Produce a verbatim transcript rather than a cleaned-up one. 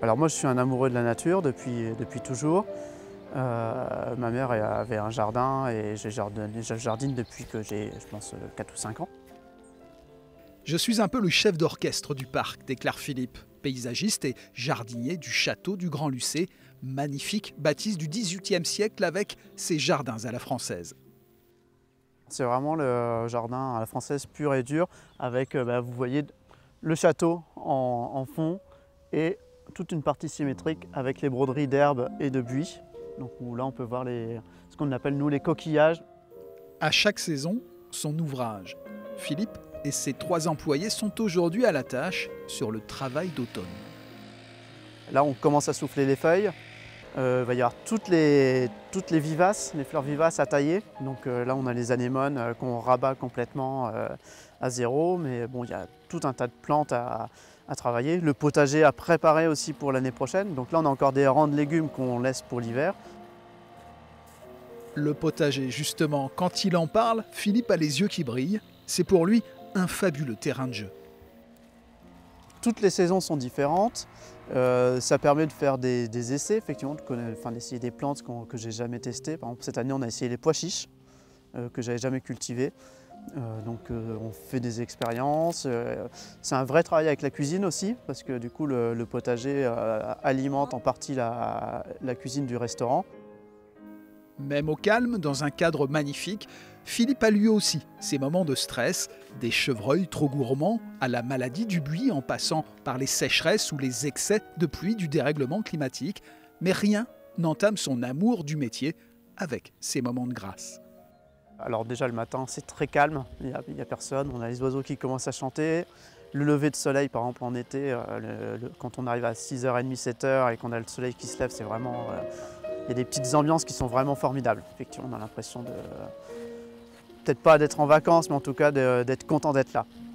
Alors moi je suis un amoureux de la nature depuis, depuis toujours. Euh, ma mère avait un jardin et je jardine depuis que j'ai, je pense, quatre ou cinq ans. Je suis un peu le chef d'orchestre du parc, déclare Philippe, paysagiste et jardinier du château du Grand Lucé, magnifique bâtisse du dix-huitième siècle avec ses jardins à la française. C'est vraiment le jardin à la française pur et dur, avec, bah, vous voyez, le château en, en fond et toute une partie symétrique avec les broderies d'herbe et de buis. Donc où là on peut voir les, ce qu'on appelle nous les coquillages. À chaque saison, son ouvrage. Philippe et ses trois employés sont aujourd'hui à la tâche sur le travail d'automne. Là on commence à souffler les feuilles. Euh, il va y avoir toutes les, toutes les vivaces, les fleurs vivaces à tailler. Donc euh, là on a les anémones euh, qu'on rabat complètement euh, à zéro. Mais bon, il y a tout un tas de plantes à, à travailler. Le potager à préparer aussi pour l'année prochaine. Donc là on a encore des rangs de légumes qu'on laisse pour l'hiver. Le potager, justement, quand il en parle, Philippe a les yeux qui brillent. C'est pour lui un fabuleux terrain de jeu. Toutes les saisons sont différentes. Euh, ça permet de faire des, des essais, effectivement, d'essayer de enfin, des plantes qu que j'ai jamais testées. Par exemple, cette année, on a essayé les pois chiches euh, que j'avais jamais cultivées. Euh, donc, euh, on fait des expériences. Euh, c'est un vrai travail avec la cuisine aussi, parce que du coup, le, le potager euh, alimente en partie la, la cuisine du restaurant. Même au calme, dans un cadre magnifique, Philippe a lui aussi ses moments de stress, des chevreuils trop gourmands à la maladie du buis en passant par les sécheresses ou les excès de pluie du dérèglement climatique. Mais rien n'entame son amour du métier avec ses moments de grâce. Alors déjà le matin, c'est très calme, il n'y a, a personne, on a les oiseaux qui commencent à chanter. Le lever de soleil, par exemple en été, euh, le, le, quand on arrive à six heures trente, sept heures et qu'on a le soleil qui se lève, c'est vraiment... Euh, Il y a des petites ambiances qui sont vraiment formidables. Effectivement, on a l'impression de, peut-être pas d'être en vacances, mais en tout cas d'être content d'être là.